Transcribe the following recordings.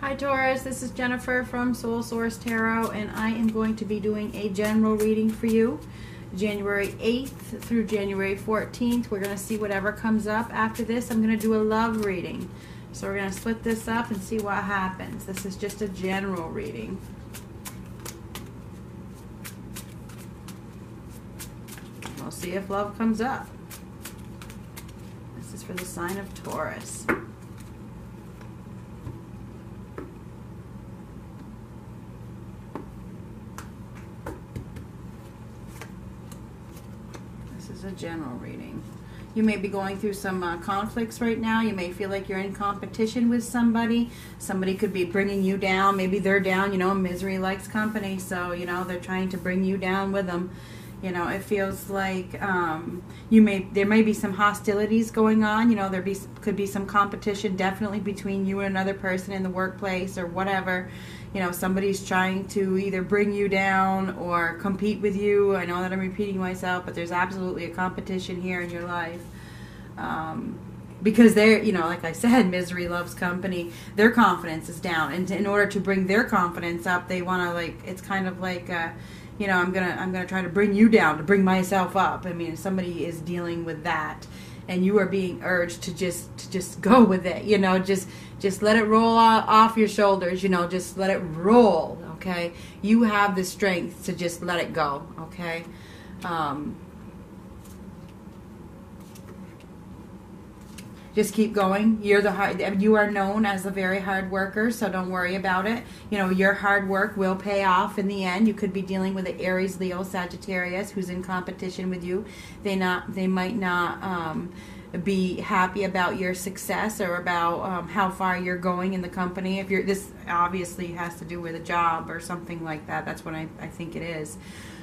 Hi Taurus, this is Jennifer from Soul Source Tarot, and I am going to be doing a general reading for you January 8th through January 14th. We're going to see whatever comes up. After this, I'm going to do a love reading. So we're going to split this up and see what happens. This is just a general reading. We'll see if love comes up. This is for the sign of Taurus. This is a general reading. You may be going through some conflicts right now. You may feel like you're in competition with somebody. Somebody could be bringing you down. Maybe they're down. You know, misery likes company. So, you know, they're trying to bring you down with them. You know, it feels like there may be some hostilities going on. You know, there could be some competition definitely between you and another person in the workplace or whatever. You know, somebody's trying to either bring you down or compete with you. I know that I'm repeating myself, but there's absolutely a competition here in your life. Because they're, you know, like I said, misery loves company. Their confidence is down. And in order to bring their confidence up, they want to, like, it's kind of like, you know, I'm gonna try to bring you down to bring myself up. I mean, if somebody is dealing with that, and you are being urged to just go with it. You know, just let it roll off your shoulders. You know, just let it roll. Okay, you have the strength to just let it go. Okay. Just keep going. You are known as a very hard worker, so don't worry about it. You know, your hard work will pay off in the end. You could be dealing with an Aries, Leo, Sagittarius who's in competition with you. They might not be happy about your success or about how far you're going in the company. If you're, this obviously has to do with a job or something like that. That's what I think it is.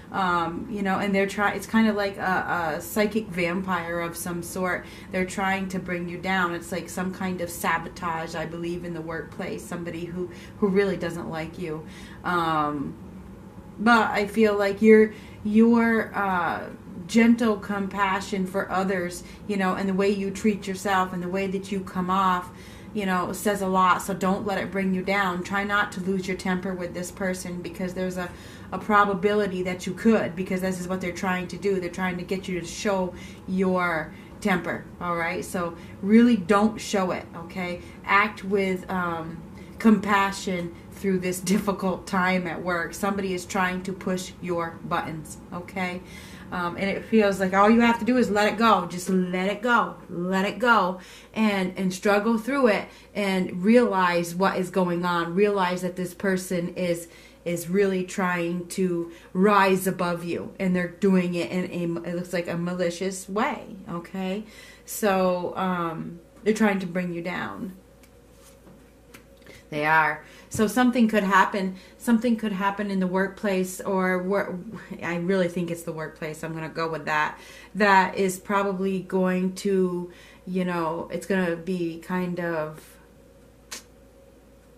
You know, and they're trying, it's kind of like a psychic vampire of some sort. They're trying to bring you down. It's like some kind of sabotage, I believe, in the workplace. Somebody who really doesn't like you. But I feel like your gentle compassion for others, you know, and the way you treat yourself and the way that you come off, you know, says a lot. So don't let it bring you down. Try not to lose your temper with this person, because there's a probability that you could, because this is what they're trying to do. They're trying to get you to show your temper, all right? So really don't show it, okay? Act with compassion through this difficult time at work. Somebody is trying to push your buttons, okay? And it feels like all you have to do is let it go. Just let it go, and struggle through it, and realize what is going on. Realize that this person is really trying to rise above you, and they're doing it in a, it looks like a malicious way, okay? So they're trying to bring you down. They are. So something could happen. Something could happen in the workplace, or I really think it's the workplace. I'm going to go with that. That is probably going to, you know, it's going to be kind of,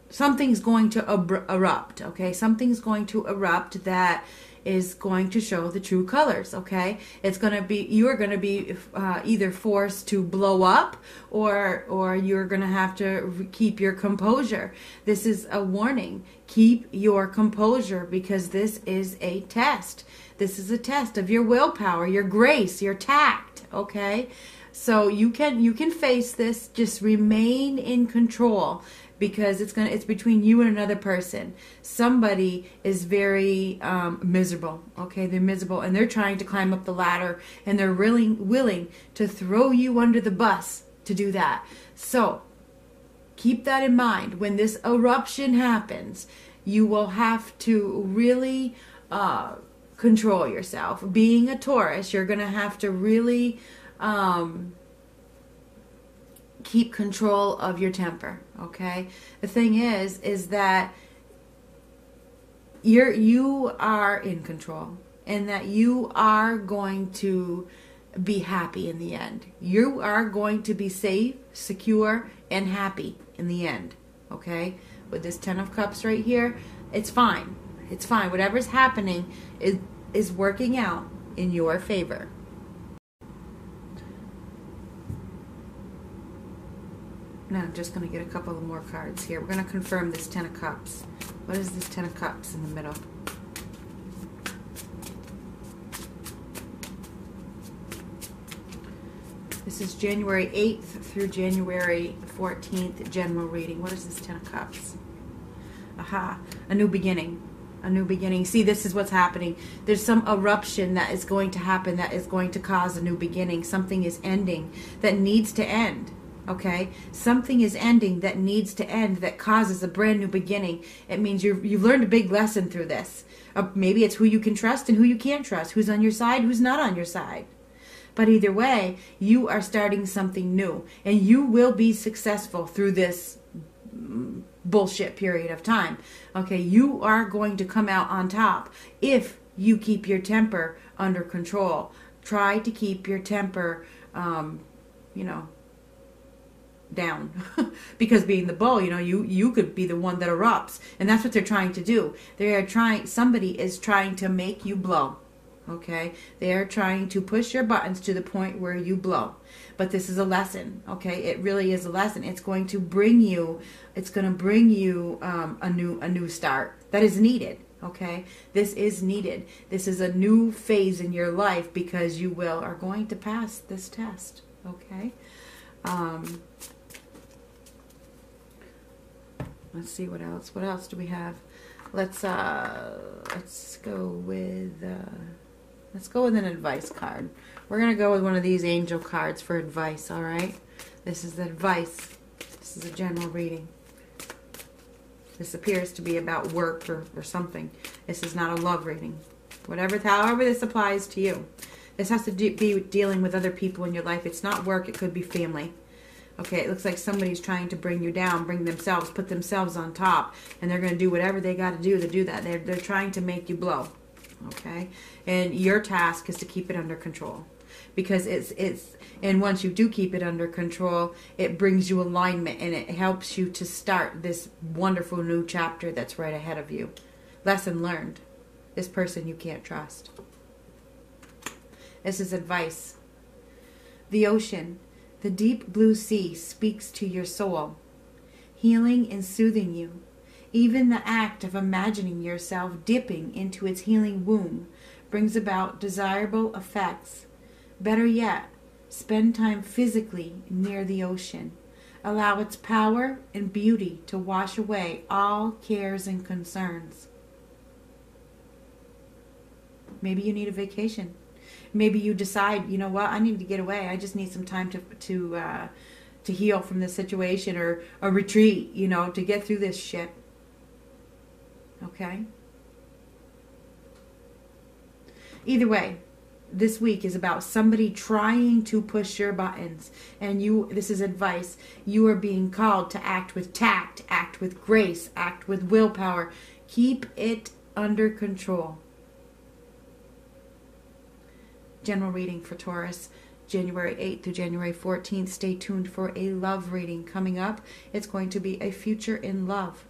something's going to erupt, okay? Something's going to erupt that is going to show the true colors, okay? It's going to be, you're going to be either forced to blow up, or you're going to have to keep your composure. This is a warning. Keep your composure, because this is a test. This is a test of your willpower, your grace, your tact, okay? So you can face this. Just remain in control, because it's between you and another person. Somebody is very miserable, okay? They're miserable, and they're trying to climb up the ladder, and they're really willing to throw you under the bus to do that. So keep that in mind. When this eruption happens, you will have to really control yourself. Being a Taurus, you're going to have to really keep control of your temper, okay? The thing is that you are in control, and that you are going to be happy in the end. You are going to be safe, secure, and happy in the end, okay? With this 10 of Cups right here, it's fine. It's fine. Whatever's happening is working out in your favor. Now I'm just going to get a couple of more cards here. We're going to confirm this Ten of Cups. What is this Ten of Cups in the middle? This is January 8th through January 14th general reading. What is this Ten of Cups? Aha, a new beginning. A new beginning. See, this is what's happening. There's some eruption that is going to happen that is going to cause a new beginning. Something is ending that needs to end. Okay, something is ending that needs to end that causes a brand new beginning. It means you've learned a big lesson through this. Maybe it's who you can trust and who you can't trust, who's on your side, who's not on your side. But either way, you are starting something new, and you will be successful through this bullshit period of time. Okay, you are going to come out on top if you keep your temper under control. Try to keep your temper, you know, down. Because being the bull, you know, you could be the one that erupts, and that's what they're trying to do. They are trying. Somebody is trying to make you blow. Okay, they are trying to push your buttons to the point where you blow. But this is a lesson. Okay, it really is a lesson. It's going to bring you, a new start that is needed. Okay, this is needed. This is a new phase in your life because you are going to pass this test. Okay, let's see what else. What else do we have? Let's go with. Let's go with an advice card. We're going to go with one of these angel cards for advice, all right? This is advice. This is a general reading. This appears to be about work or something. This is not a love reading. However this applies to you. This has to be dealing with other people in your life. It's not work. It could be family. Okay, it looks like somebody's trying to bring you down, bring themselves, put themselves on top, and they're going to do whatever they got to do that. They're trying to make you blow. Okay, and your task is to keep it under control, because and once you do keep it under control, it brings you alignment, and it helps you to start this wonderful new chapter that's right ahead of you. Lesson learned. This person you can't trust. This is advice. The ocean, the deep blue sea, speaks to your soul, healing and soothing you. Even the act of imagining yourself dipping into its healing womb brings about desirable effects. Better yet, spend time physically near the ocean. Allow its power and beauty to wash away all cares and concerns. Maybe you need a vacation. Maybe you decide, you know what, I need to get away. I just need some time to heal from this situation, or a retreat, you know, to get through this shit. Okay? Either way, this week is about somebody trying to push your buttons. And this is advice. You are being called to act with tact, act with grace, act with willpower. Keep it under control. General reading for Taurus, January 8th through January 14th. Stay tuned for a love reading coming up. It's going to be a future in love.